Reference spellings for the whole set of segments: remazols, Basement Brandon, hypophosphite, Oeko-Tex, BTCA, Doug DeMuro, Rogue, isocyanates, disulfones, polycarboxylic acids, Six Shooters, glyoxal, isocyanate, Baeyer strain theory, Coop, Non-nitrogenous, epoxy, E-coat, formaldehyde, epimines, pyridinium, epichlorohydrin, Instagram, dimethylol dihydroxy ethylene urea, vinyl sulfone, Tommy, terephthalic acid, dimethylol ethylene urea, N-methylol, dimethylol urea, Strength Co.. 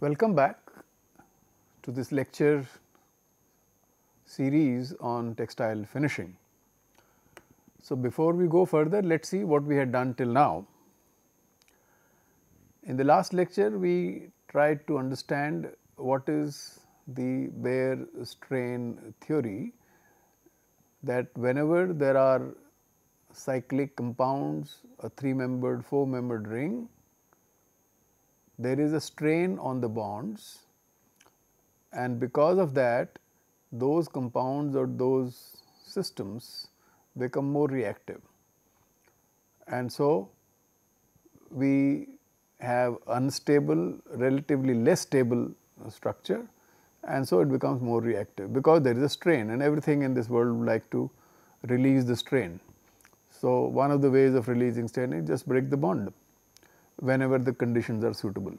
Welcome back to this lecture series on textile finishing. So, before we go further, let us see what we had done till now. In the last lecture, we tried to understand what is the Baeyer strain theory, that whenever there are cyclic compounds, a 3-membered, 4-membered ring, there is a strain on the bonds, and because of that those compounds or those systems become more reactive. And so, we have unstable, relatively less stable structure, and so it becomes more reactive because there is a strain, and everything in this world would like to release the strain. So, one of the ways of releasing strain is just break the bond whenever the conditions are suitable.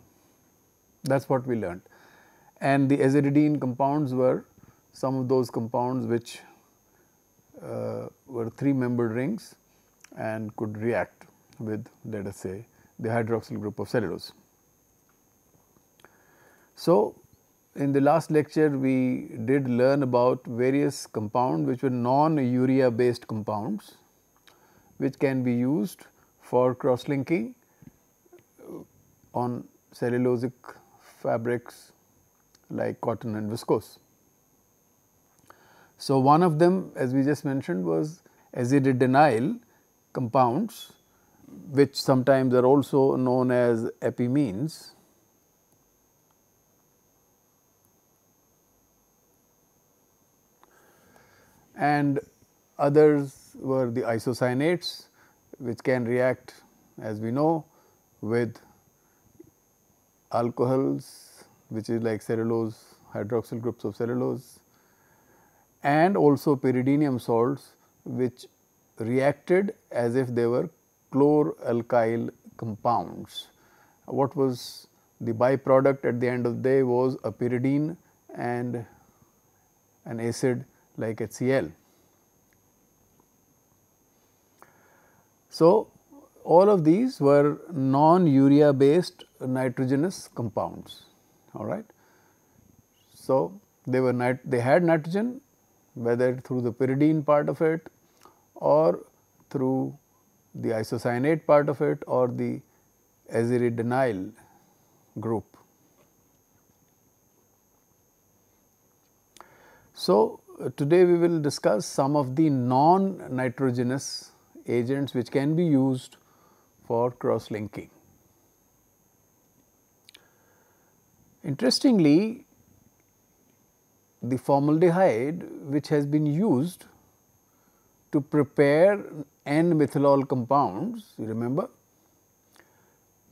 That is what we learned. And the aziridine compounds were some of those compounds which were 3-membered rings and could react with, let us say, the hydroxyl group of cellulose. So, in the last lecture we did learn about various compounds which were non-urea based compounds, which can be used for cross-linking on cellulosic fabrics like cotton and viscose. So, one of them, as we just mentioned, was aziridinyl compounds, which sometimes are also known as epimines. And others were the isocyanates, which can react, as we know, with alcohols, which is like cellulose, hydroxyl groups of cellulose, and also pyridinium salts, which reacted as if they were chloralkyl compounds. What was the byproduct at the end of the day was a pyridine and an acid like HCl. So, all of these were non-urea based nitrogenous compounds, all right. So, they had nitrogen, whether through the pyridine part of it or through the isocyanate part of it or the aziridinyl group. So, today we will discuss some of the non-nitrogenous agents which can be used for cross-linking. Interestingly, the formaldehyde, which has been used to prepare N-methylol compounds, you remember,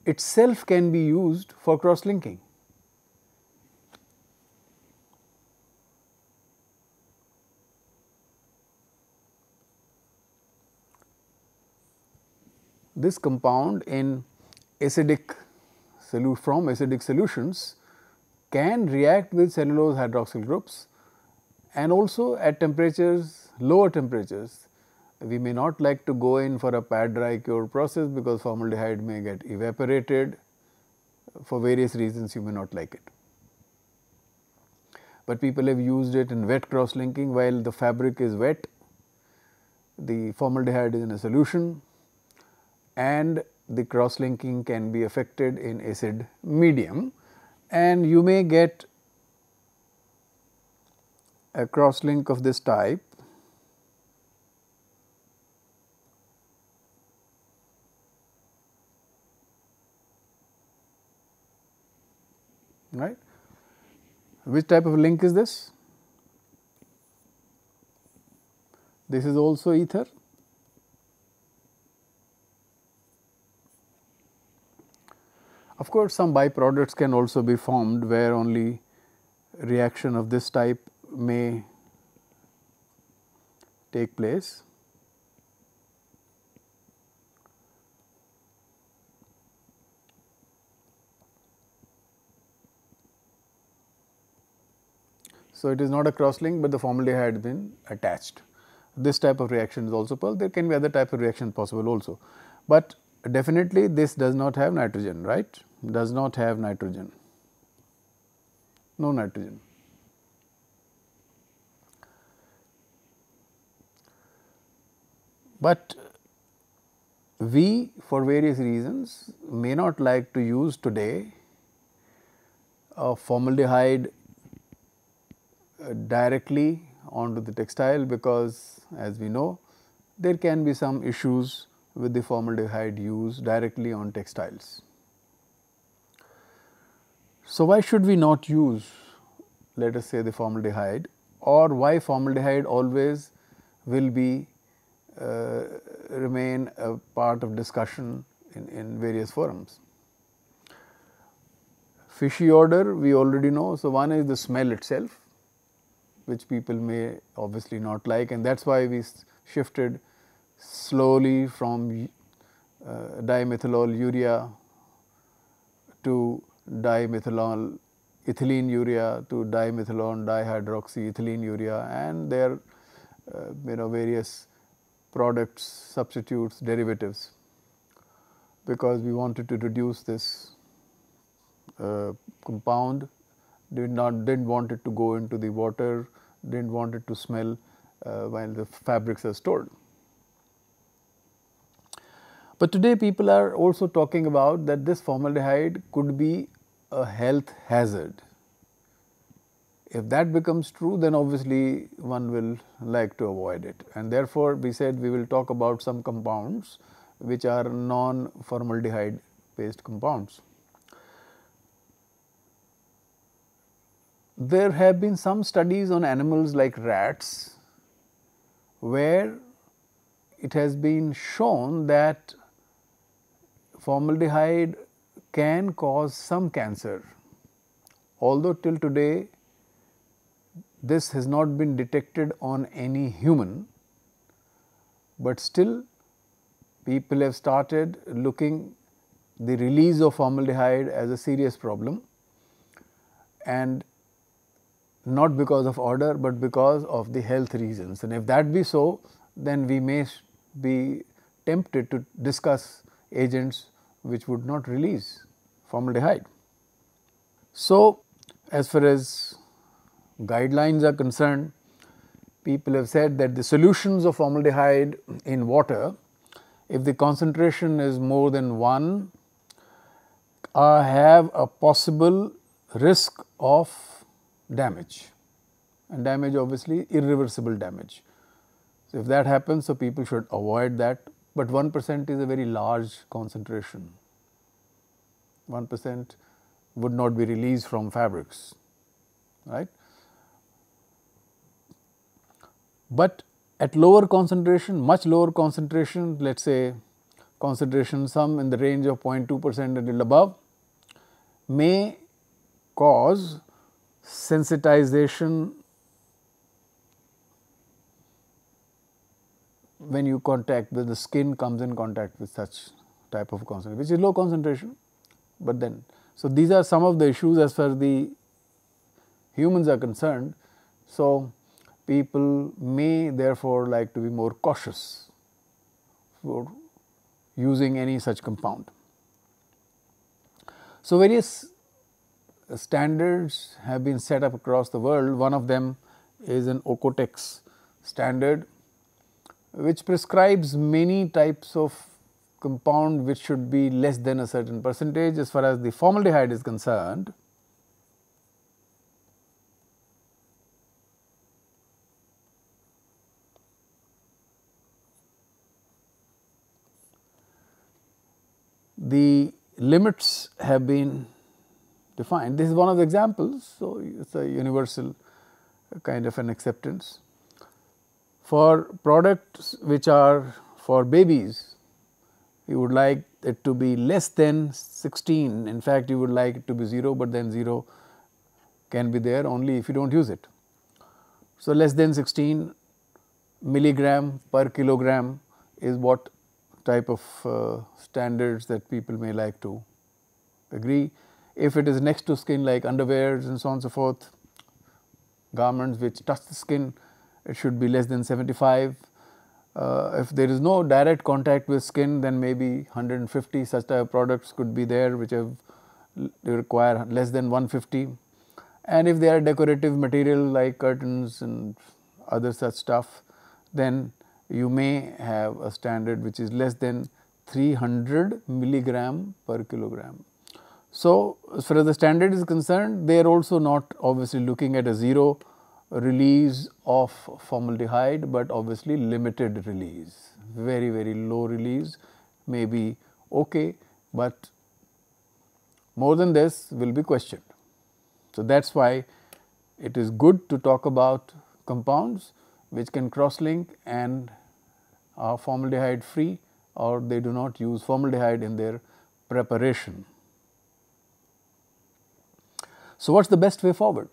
itself can be used for cross-linking. This compound in acidic from acidic solutions can react with cellulose hydroxyl groups, and also at temperatures, lower temperatures. We may not like to go in for a pad dry cure process because formaldehyde may get evaporated. For various reasons you may not like it. But people have used it in wet cross-linking while the fabric is wet. The formaldehyde is in a solution, and the cross-linking can be affected in acid medium, and you may get a cross-link of this type right. Which type of link is this? This is also ether. Of course, some byproducts can also be formed where only reaction of this type may take place. So, it is not a cross-link, but the formaldehyde had been attached. This type of reaction is also possible. There can be other type of reaction possible also, but definitely this does not have nitrogen, right? Does not have nitrogen. no nitrogen. But we, for various reasons, may not like to use today formaldehyde directly onto the textile, because as we know there can be some issues with the formaldehyde use directly on textiles. So, why should we not use, let us say, the formaldehyde, or why formaldehyde always will be remain a part of discussion in various forums? Fishy odor we already know. So, one is the smell itself, which people may obviously not like, and that is why we shifted slowly from dimethylol urea to dimethylol ethylene urea to dimethylol dihydroxy ethylene urea, and their various products, substitutes, derivatives, because we wanted to reduce this compound, didn't want it to go into the water, didn't want it to smell while the fabrics are stored. But today people are also talking about that this formaldehyde could be a health hazard. If that becomes true, then obviously one will like to avoid it, and therefore we said we will talk about some compounds which are non-formaldehyde based compounds. There have been some studies on animals like rats, where it has been shown that formaldehyde can cause some cancer, although till today this has not been detected on any human, but still people have started looking the release of formaldehyde as a serious problem, and not because of odor, but because of the health reasons. And if that be so, then we may be tempted to discuss agents which would not release formaldehyde. So, as far as guidelines are concerned, people have said that the solutions of formaldehyde in water, if the concentration is more than 1, have a possible risk of damage, and damage obviously irreversible damage. So, if that happens, so people should avoid that, but 1% is a very large concentration. 1% would not be released from fabrics, right. But at lower concentration, much lower concentration, let us say concentration some in the range of 0.2% and above, may cause sensitization when you contact, when the skin comes in contact with such type of concentration, which is low concentration. But then, so these are some of the issues as far as the humans are concerned. So, people may therefore like to be more cautious for using any such compound. So, various standards have been set up across the world. One of them is an Oeko-Tex standard, which prescribes many types of compound which should be less than a certain percentage. As far as the formaldehyde is concerned, the limits have been defined. This is one of the examples. So, it is a universal kind of an acceptance. For products which are for babies, you would like it to be less than 16. In fact, you would like it to be 0, but then 0 can be there only if you do not use it. So, less than 16 milligram per kilogram is what type of standards that people may like to agree. If it is next to skin, like underwears and so on and so forth, garments which touch the skin, it should be less than 75. If there is no direct contact with skin, then maybe 150 such type of products could be there, which have, they require less than 150. and if they are decorative material like curtains and other such stuff, then you may have a standard which is less than 300 milligram per kilogram. So, as far as the standard is concerned, they are also not obviously looking at a zero release of formaldehyde, but obviously limited release, very, very low release may be okay, but more than this will be questioned. So, that is why it is good to talk about compounds which can cross link and are formaldehyde free, or they do not use formaldehyde in their preparation. So, what is the best way forward?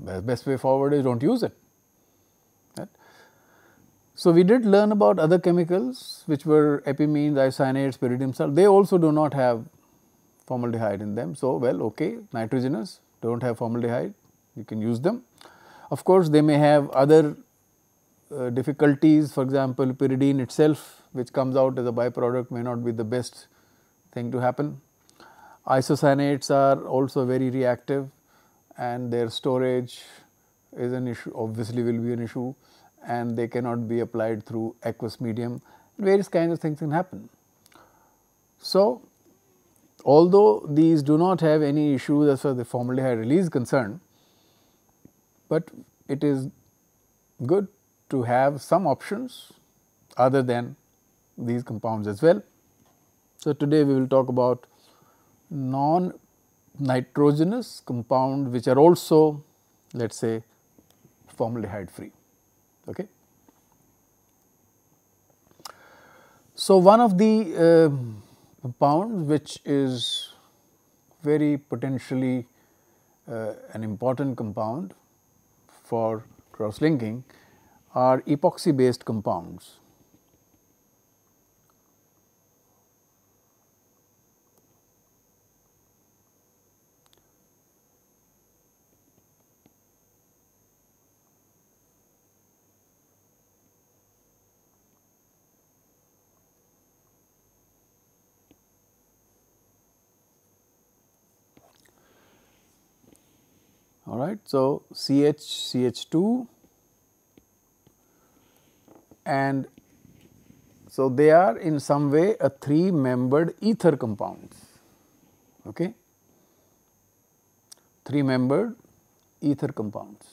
The best way forward is do not use it. Right? So, we did learn about other chemicals which were epimines, isocyanates, pyridinium, they also do not have formaldehyde in them. So, well, okay, nitrogenous do not have formaldehyde, you can use them. Of course, they may have other difficulties, for example, pyridine itself which comes out as a byproduct may not be the best thing to happen. Isocyanates are also very reactive and their storage is an issue, obviously will be an issue, and they cannot be applied through aqueous medium, various kinds of things can happen. So, although these do not have any issues as far as the formaldehyde release is concerned, but it is good to have some options other than these compounds as well. So, today we will talk about non-nitrogenous compounds which are also, let us say, formaldehyde free. Okay. So, one of the compounds which is very potentially an important compound for cross linking are epoxy based compounds. All right. So, CH, CH2, and so they are in some way a three membered ether compounds, okay, three membered ether compounds.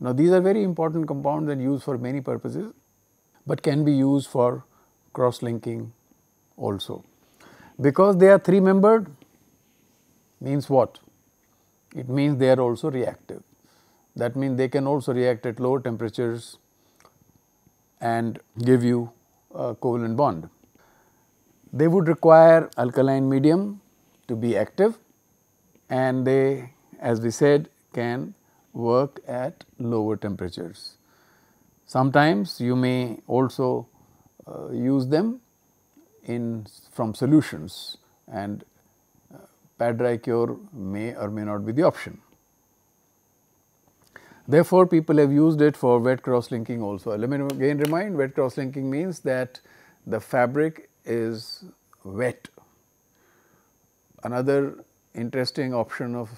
Now, these are very important compounds and used for many purposes, but can be used for cross linking also. Because they are three membered means what? It means they are also reactive. That means they can also react at lower temperatures and give you a covalent bond. They would require alkaline medium to be active, and they, as we said, can work at lower temperatures. Sometimes you may also use them in from solutions, and pad dry cure may or may not be the option. Therefore, people have used it for wet cross linking also. Let me again remind, wet cross linking means that the fabric is wet. Another interesting option of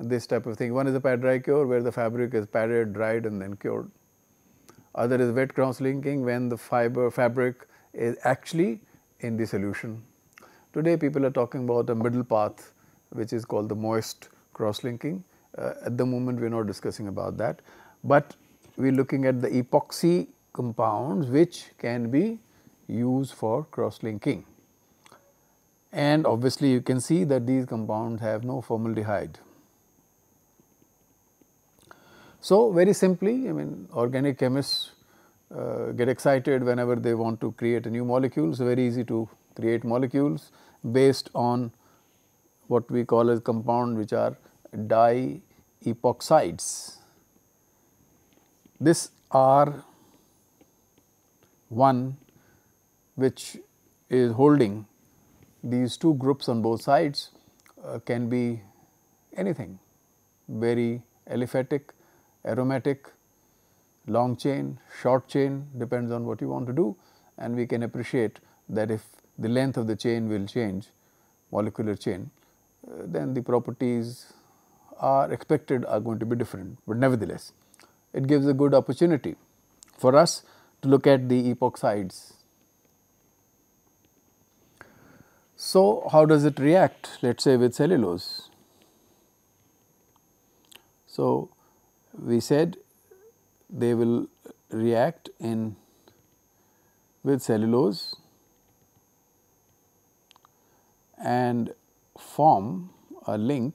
this type of thing, one is the pad dry cure where the fabric is padded, dried and then cured. Other is wet cross linking when the fabric is actually in the solution. Today people are talking about a middle path which is called the moist cross linking. At the moment we are not discussing about that, but we are looking at the epoxy compounds which can be used for cross linking. And obviously you can see that these compounds have no formaldehyde. So, very simply, I mean, organic chemists get excited whenever they want to create a new molecule. So, very easy to create molecules based on what we call as compound which are diepoxides. This R one which is holding these two groups on both sides can be anything, very aliphatic, aromatic, long chain, short chain, depends on what you want to do, and we can appreciate that if the length of the chain will change, molecular chain, then the properties are expected are going to be different, but nevertheless it gives a good opportunity for us to look at the epoxides. So, how does it react, let us say, with cellulose? So, we said they will react with cellulose and form a link .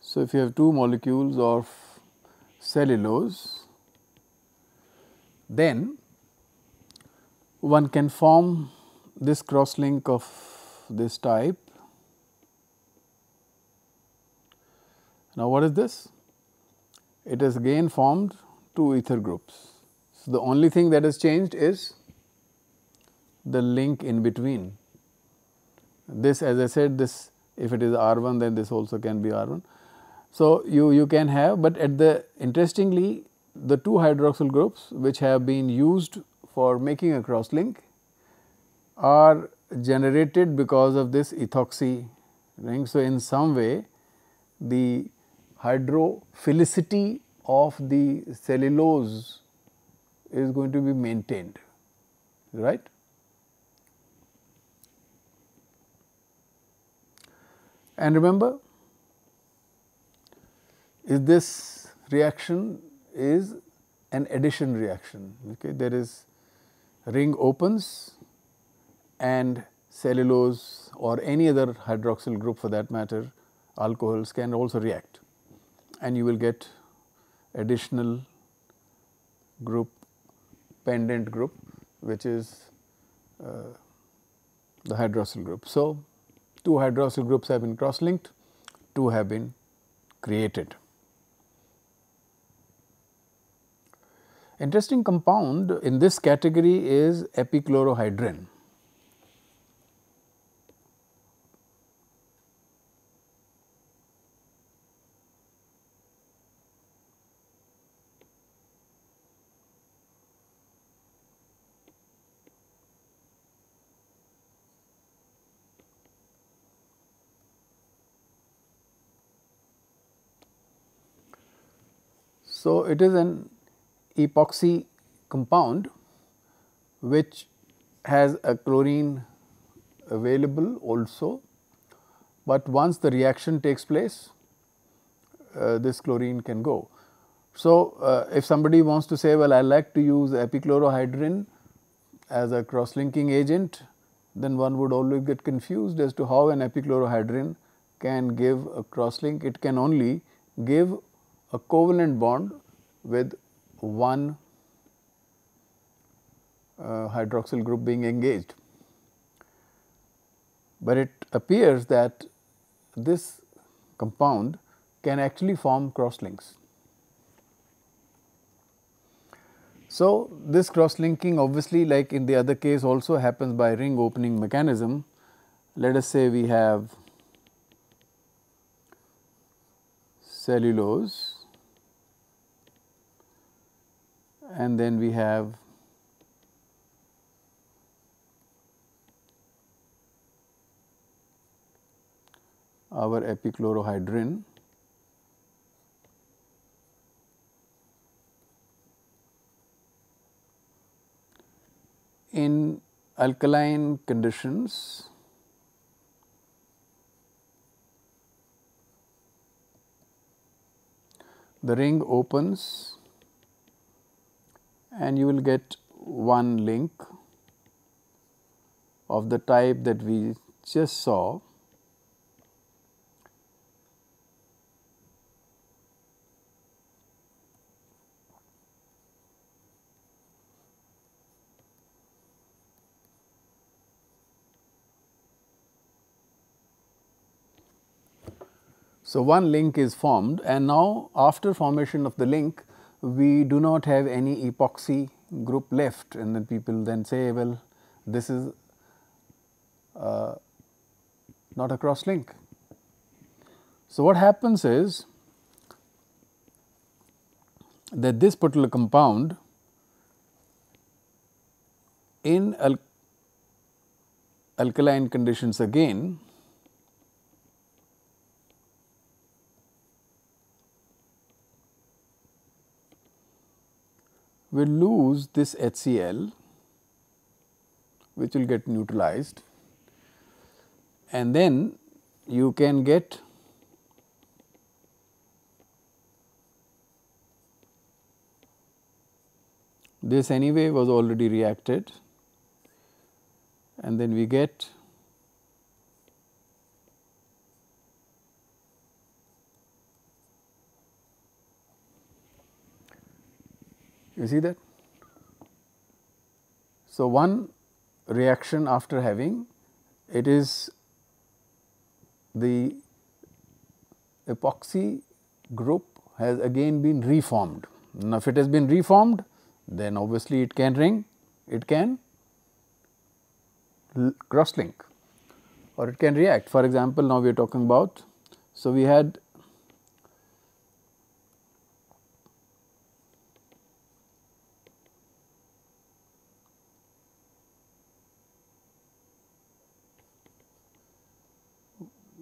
So, if you have two molecules of cellulose, then one can form this cross link of this type. Now, what is this? It has again formed two ether groups. So, the only thing that has changed is the link in between. This, as I said, this, if it is R1, then this also can be R1. So, you can have, but at the interestingly the two hydroxyl groups which have been used for making a cross link are generated because of this ethoxy ring. So, in some way the hydrophilicity of the cellulose is going to be maintained, right. And remember, is this reaction is an addition reaction, okay. There is ring opens and cellulose or any other hydroxyl group for that matter, alcohols can also react, and you will get additional group, pendant group, which is the hydroxyl group. So, two hydroxyl groups have been cross linked, two have been created. Interesting compound in this category is epichlorohydrin. So, it is an epoxy compound which has a chlorine available also, but once the reaction takes place this chlorine can go. So, if somebody wants to say, well, I like to use epichlorohydrin as a cross linking agent, then one would always get confused as to how an epichlorohydrin can give a cross link. It can only give a covalent bond with one hydroxyl group being engaged. But it appears that this compound can actually form cross links. So, this cross linking obviously, like in the other case, also happens by ring opening mechanism. Let us say we have cellulose, and then we have our epichlorohydrin, in alkaline conditions the ring opens and you will get one link of the type that we just saw, So, one link is formed, and now after formation of the link, we do not have any epoxy group left, and then people then say, well, this is not a cross link. So, what happens is that this particular compound in alkaline conditions again will lose this HCl, which will get neutralized, and then you can get this anyway was already reacted, and then we get you see that. So, one reaction after having it is the epoxy group has again been reformed. Now, if it has been reformed, then obviously it can ring, it can cross link or it can react. For example, now we are talking about, so we had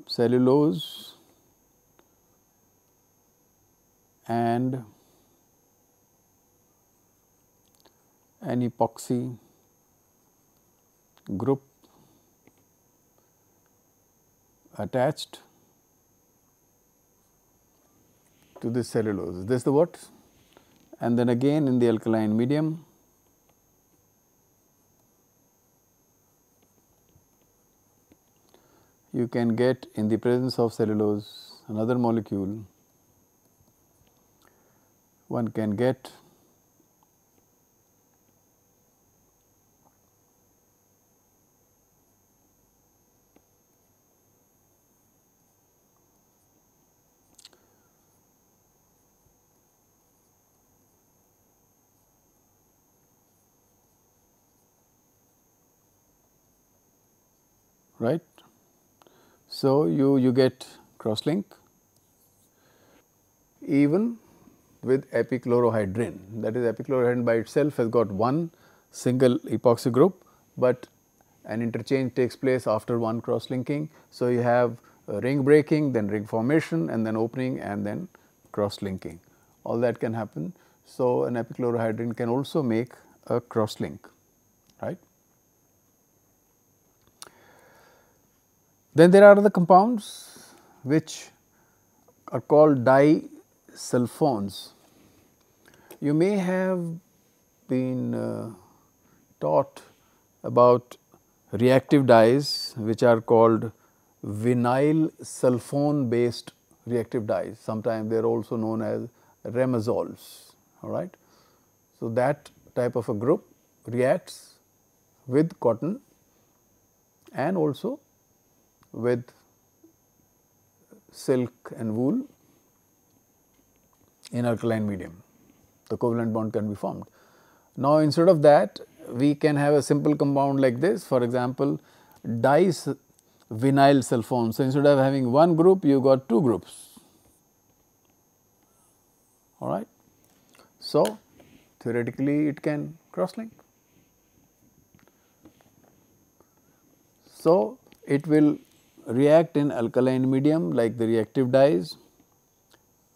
cellulose and an epoxy group attached to the cellulose. This is the what? And then again in the alkaline medium, you can get in the presence of cellulose another molecule. One can get right. So, you get cross link even with epichlorohydrin, that is epichlorohydrin by itself has got one single epoxy group, but an interchange takes place after one cross linking. So, you have ring breaking, then ring formation, and then opening, and then cross linking, all that can happen. So, an epichlorohydrin can also make a cross link, right. Then there are other compounds which are called disulfones. You may have been taught about reactive dyes which are called vinyl sulfone based reactive dyes. Sometimes they are also known as remazols, all right. So, that type of a group reacts with cotton and also with silk and wool in alkaline medium, the covalent bond can be formed. Now, instead of that, we can have a simple compound like this, for example, divinyl sulfone. So, instead of having one group, you got two groups, all right. So, theoretically, it can cross link. So, it will react in alkaline medium like the reactive dyes,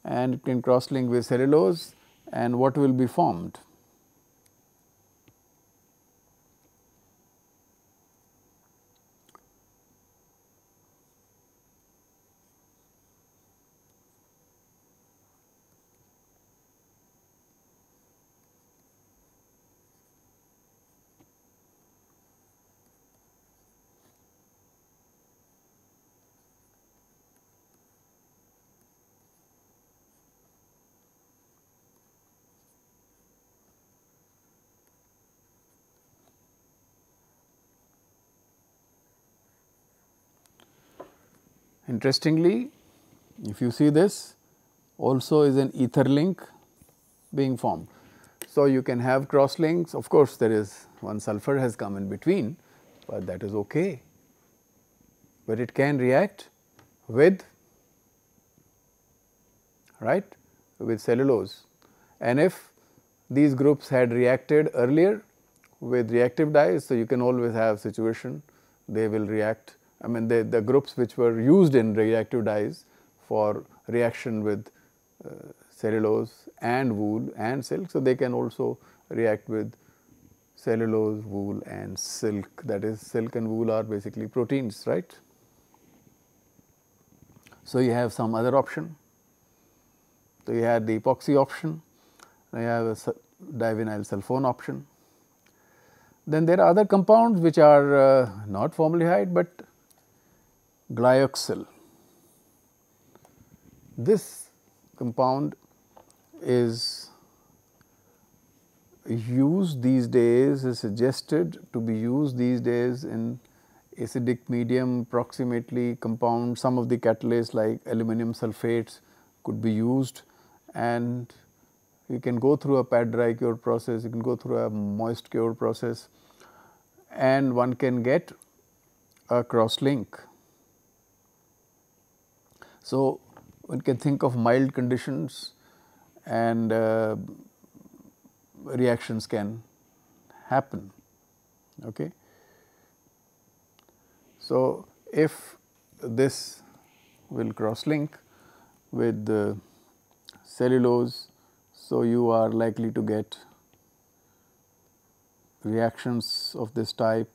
and it can cross link with cellulose, and what will be formed? Interestingly, If you see this, also is an ether link being formed. So, you can have cross links. Of course, there is one sulfur has come in between, but that is okay. But it can react with, right, with cellulose. And if these groups had reacted earlier with reactive dyes, so you can always have situation they will react. I mean, the groups which were used in reactive dyes for reaction with cellulose and wool and silk. So, they can also react with cellulose, wool and silk, that is silk and wool are basically proteins, right. So, you have some other option. So, you have the epoxy option, you have a divinyl sulfone option. Then there are other compounds which are not formaldehyde, but glyoxal. This compound is used these days, is suggested to be used these days in acidic medium, approximately compound some of the catalysts like aluminum sulfates could be used, and you can go through a pad dry cure process, you can go through a moist cure process, and one can get a cross link. So, one can think of mild conditions and reactions can happen. Okay. So, if this will cross link with the cellulose, so you are likely to get reactions of this type.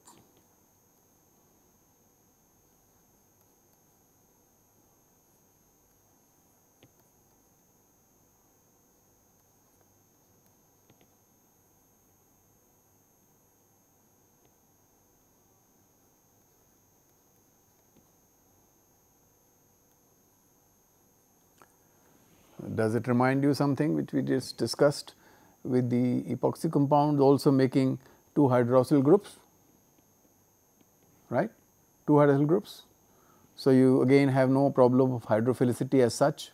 Does it remind you something which we just discussed with the epoxy compounds also making two hydroxyl groups, right? Two hydroxyl groups. So, you again have no problem of hydrophilicity as such.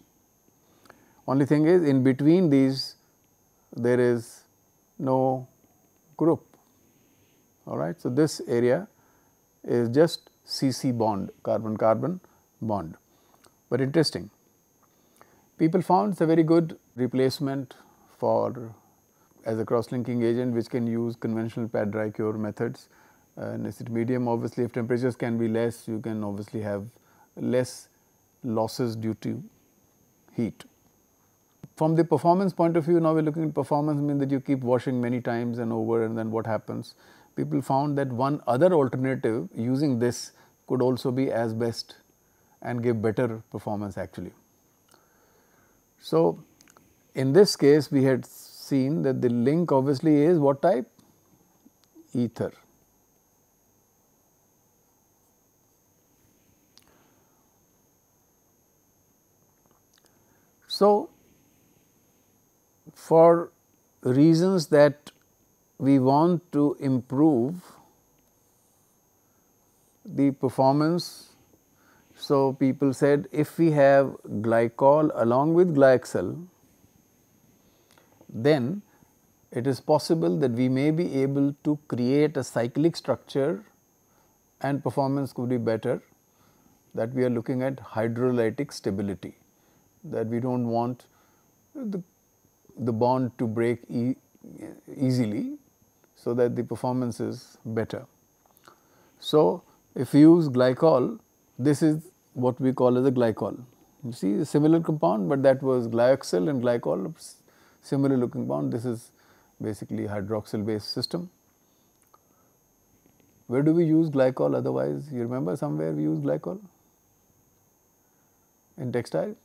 Only thing is in between these there is no group, alright. So, this area is just CC bond, carbon-carbon bond, but interesting. People found it's a very good replacement for as a cross-linking agent which can use conventional pad dry cure methods. In acid medium, obviously if temperatures can be less, you can obviously have less losses due to heat. From the performance point of view, now we are looking at performance, mean that you keep washing many times and over, and then what happens? People found that one other alternative using this could also be as best and give better performance actually. So, in this case we had seen that the link obviously is what type? Ether. So, for reasons that we want to improve the performance, so, people said if we have glycol along with glyoxal, then it is possible that we may be able to create a cyclic structure and performance could be better, that we are looking at hydrolytic stability, that we do not want the bond to break easily, so that the performance is better. So, if you use glycol, this is what we call as a glycol. You see a similar compound, but that was glyoxal and glycol, similar looking compound. This is basically hydroxyl based system. Where do we use glycol otherwise? You remember somewhere we use glycol? In textile?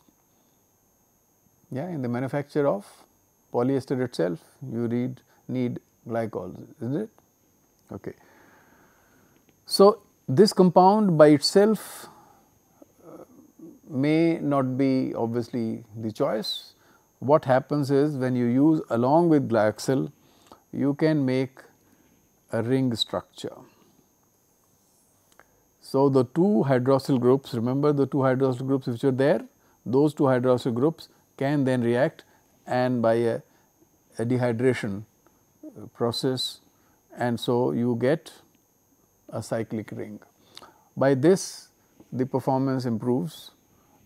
Yeah, in the manufacture of polyester itself, you need glycols, isn't it? Okay. So, this compound by itself may not be obviously the choice. What happens is when you use along with glyoxal, you can make a ring structure. So, the two hydroxyl groups, remember the two hydroxyl groups which are there, those two hydroxyl groups can then react, and by a dehydration process, and so you get a cyclic ring. By this the performance improves,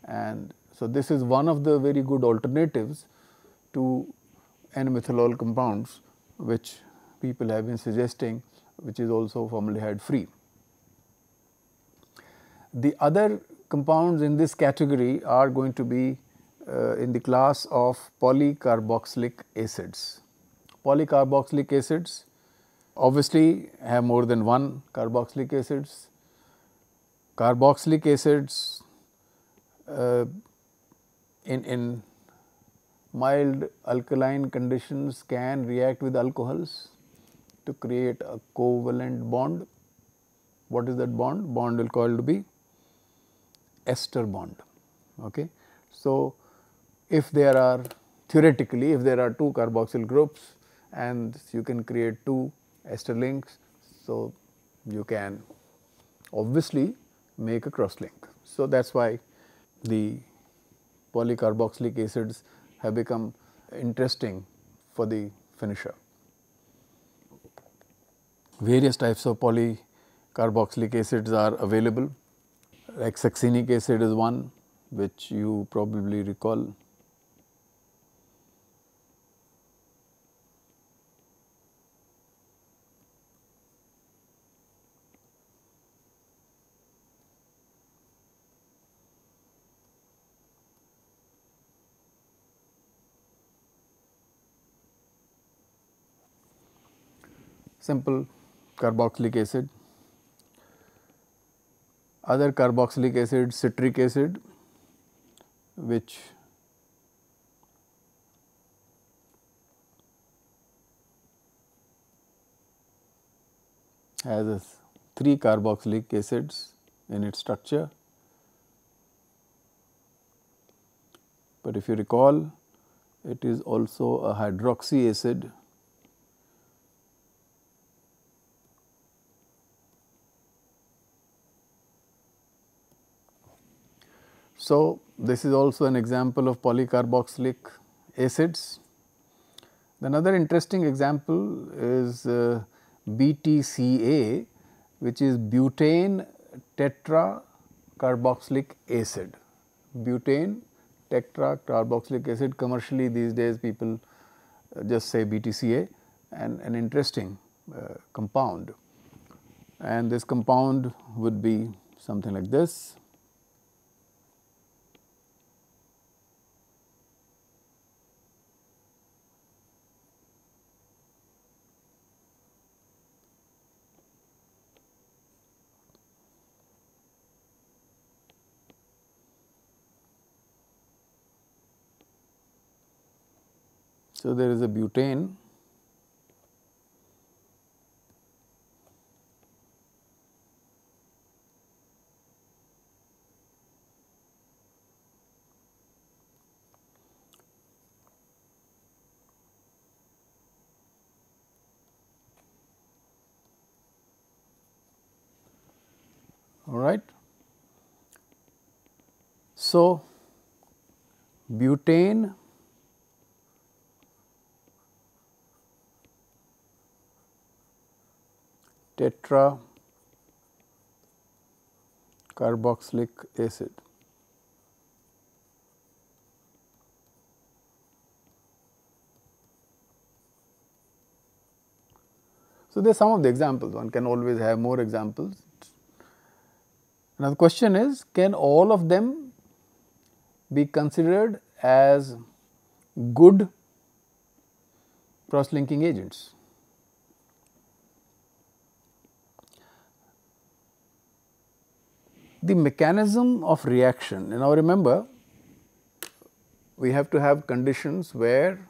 and so this is one of the very good alternatives to N-methylol compounds which people have been suggesting, which is also formaldehyde free. The other compounds in this category are going to be in the class of polycarboxylic acids. Polycarboxylic acids obviously have more than one carboxylic acids. Carboxylic acids in mild alkaline conditions can react with alcohols to create a covalent bond. What is that bond? Bond will called to be ester bond. Okay. So, if there are two carboxyl groups and you can create two ester links, so you can obviously make a cross link. So, that is why the polycarboxylic acids have become interesting for the finisher. Various types of polycarboxylic acids are available, like succinic acid is one which you probably recall. Simple carboxylic acid. Other carboxylic acid, citric acid, which has 3 carboxylic acids in its structure. But if you recall, it is also a hydroxy acid. So, this is also an example of polycarboxylic acids. Another interesting example is BTCA, which is butane tetracarboxylic acid. Butane tetracarboxylic acid, commercially these days people just say BTCA, and an interesting compound. And this compound would be something like this. So, there is a butane . All right. So, butane tetracarboxylic acid. So, there are some of the examples, one can always have more examples. Now, the question is, can all of them be considered as good cross-linking agents? The mechanism of reaction, and now remember we have to have conditions where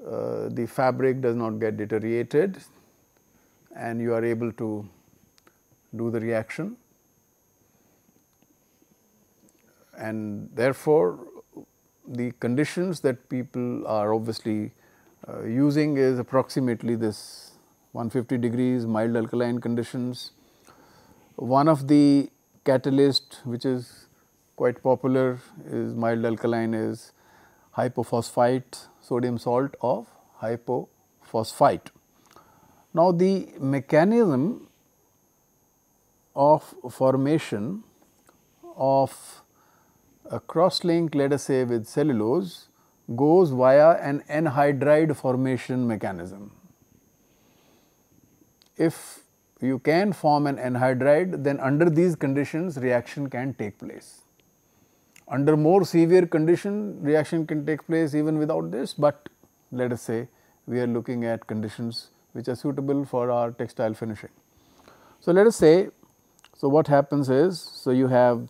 the fabric does not get deteriorated and you are able to do the reaction, and therefore the conditions that people are obviously using is approximately this 150 degrees mild alkaline conditions. One of the catalyst which is quite popular is mild alkaline is hypophosphite, sodium salt of hypophosphite. Now, the mechanism of formation of a cross link, let us say, with cellulose goes via an anhydride formation mechanism. If you can form an anhydride, then under these conditions reaction can take place. Under more severe condition reaction can take place even without this, but let us say we are looking at conditions which are suitable for our textile finishing. So, let us say, so what happens is, so you have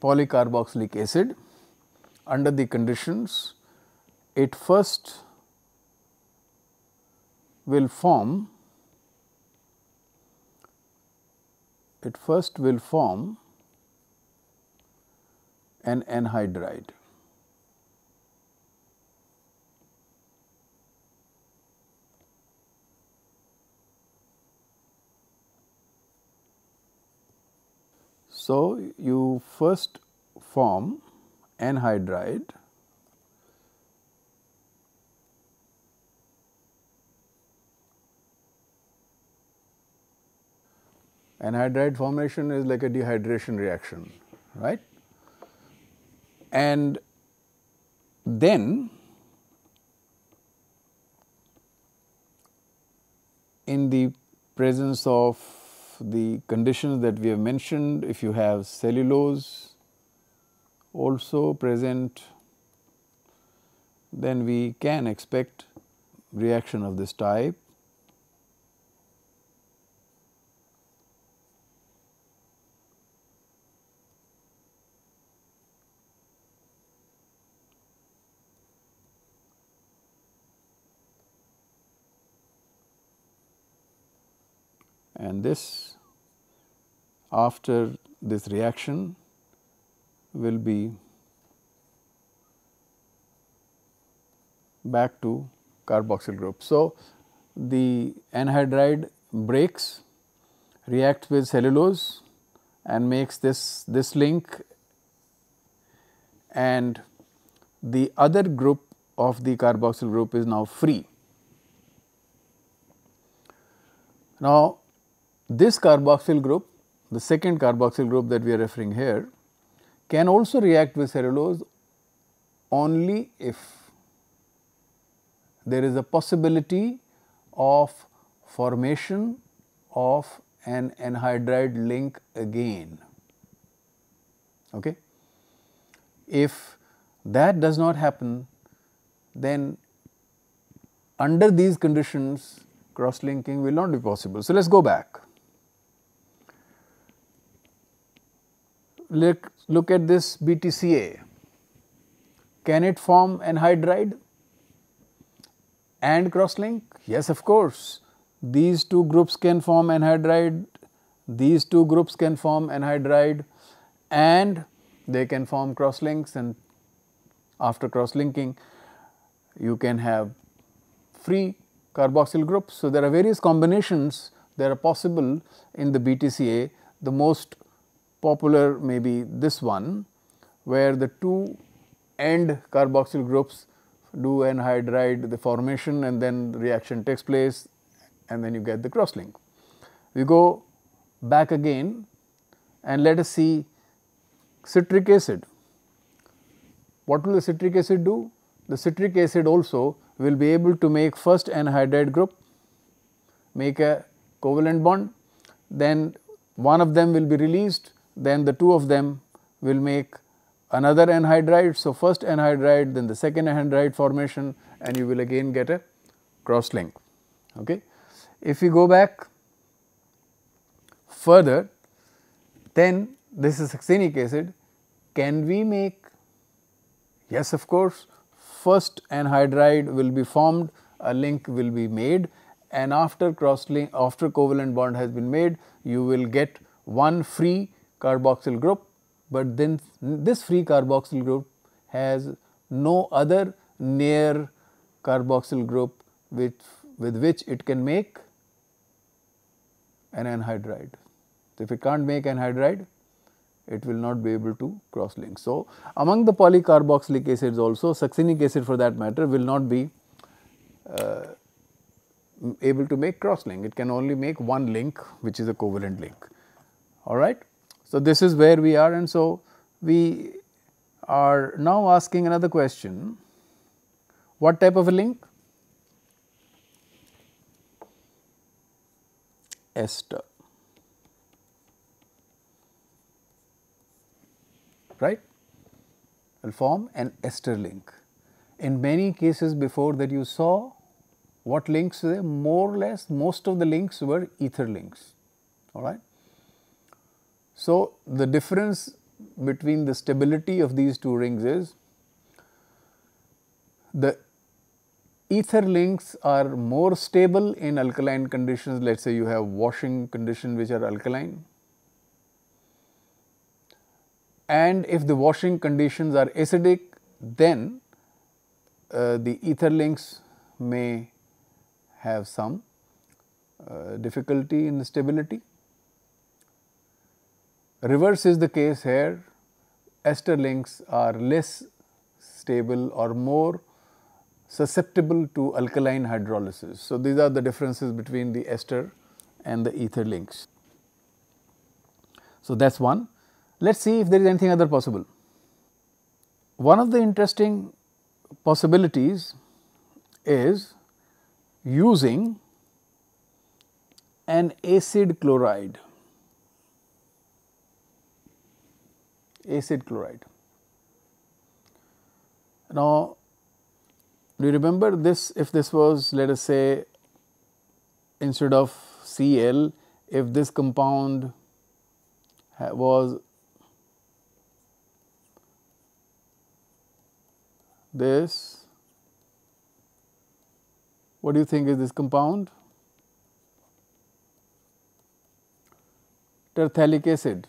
polycarboxylic acid. Under the conditions, it first will form, an anhydride. So, you first form anhydride . Anhydride formation is like a dehydration reaction, right? And then in the presence of the conditions that we have mentioned, if you have cellulose also present, then we can expect reaction of this type. And this, after this reaction, will be back to carboxyl group. So, the anhydride breaks, reacts with cellulose and makes this link, and the other group of the carboxyl group is now free. Now, this carboxyl group, the second carboxyl group that we are referring here, can also react with cellulose only if there is a possibility of formation of an anhydride link again. Okay? If that does not happen, then under these conditions cross linking will not be possible. So, let us go back. Let us look at this BTCA. Can it form anhydride and cross link? Yes, of course. These two groups can form anhydride, these two groups can form anhydride, and they can form cross links, and after cross linking you can have free carboxyl groups. So, there are various combinations that are possible in the BTCA. The most popular may be this one, where the two end carboxyl groups do anhydride the formation, and then reaction takes place, and then you get the cross link. We go back again and let us see citric acid. What will the citric acid do? The citric acid also will be able to make first anhydride group, make a covalent bond, then one of them will be released, then the two of them will make another anhydride. So, first anhydride, then the second anhydride formation, and you will again get a cross link. Okay. If we go back further, then this is succinic acid. Can we make? Yes, of course. First anhydride will be formed, a link will be made, and after cross-link, after covalent bond has been made, you will get one free carboxyl group, but then this free carboxyl group has no other near carboxyl group with which it can make an anhydride. So, if it can't make anhydride, it will not be able to cross link. So, among the polycarboxylic acids also, succinic acid for that matter will not be able to make cross link. It can only make one link, which is a covalent link, alright. So, this is where we are, and so we are now asking another question: what type of a link? Ester, right, will form an ester link. In many cases before that, you saw what links were, more or less most of the links were ether links, alright. So, the difference between the stability of these two rings is the ether links are more stable in alkaline conditions. Let us say you have washing conditions which are alkaline, and if the washing conditions are acidic, then the ether links may have some difficulty in the stability. Reverse is the case here. Ester links are less stable or more susceptible to alkaline hydrolysis. So, these are the differences between the ester and the ether links. So, that is one. Let us see if there is anything other possible. One of the interesting possibilities is using an acid chloride. Acid chloride. Now, do you remember this? If this was, let us say, instead of Cl, if this compound was this, what do you think is this compound? Terephthalic acid.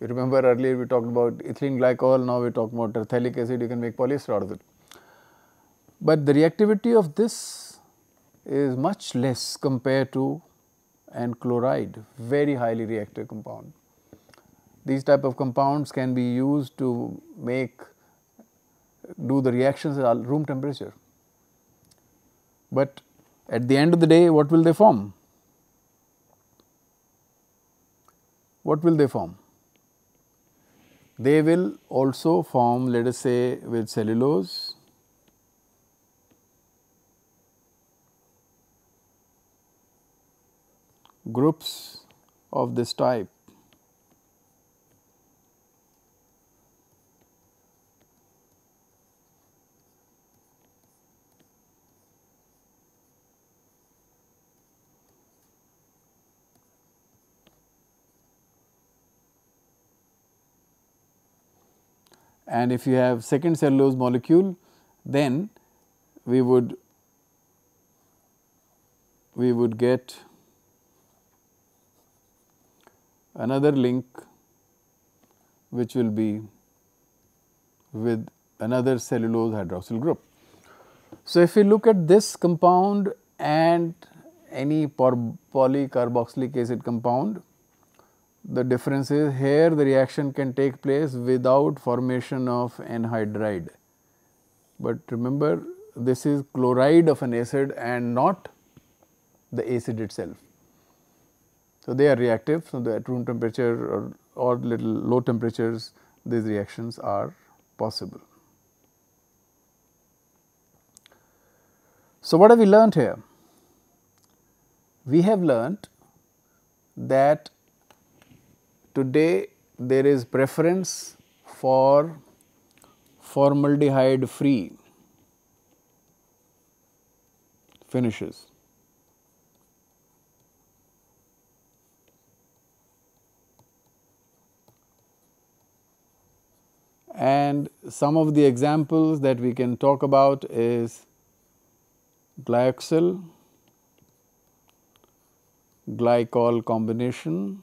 You remember earlier we talked about ethylene glycol, now we talk about terephthalic acid, you can make polyester out of it. But the reactivity of this is much less compared to an chloride, very highly reactive compound. These type of compounds can be used to make, do the reactions at room temperature. But at the end of the day, what will they form? What will they form? They will also form, let us say, with cellulose, groups of this type. And if you have second cellulose molecule, then we would get another link which will be with another cellulose hydroxyl group. So, if you look at this compound and any polycarboxylic acid compound, the difference is here the reaction can take place without formation of anhydride. But remember, this is chloride of an acid and not the acid itself. So, they are reactive. So, at room temperature or little low temperatures, these reactions are possible. So, what have we learnt here? We have learnt that today there is preference for formaldehyde free finishes. And some of the examples that we can talk about is glyoxal, glycol combination,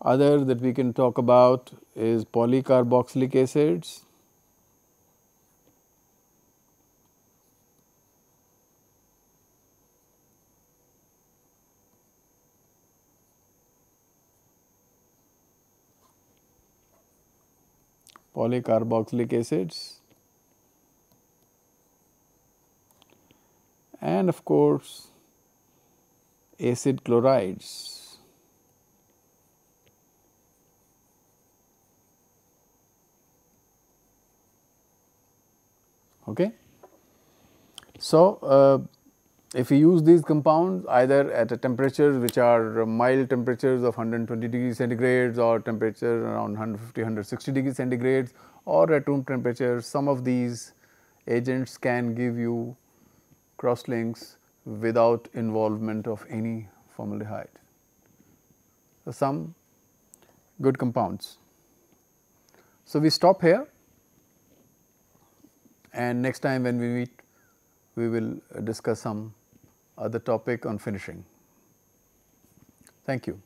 other that we can talk about is polycarboxylic acids, and of course acid chlorides. Okay. So, if you use these compounds either at a temperatures which are mild temperatures of 120 degrees centigrades or temperature around 150-160 degrees centigrades or at room temperature, some of these agents can give you cross links without involvement of any formaldehyde. So, some good compounds. So, we stop here. And next time when we meet, we will discuss some other topic on finishing. Thank you.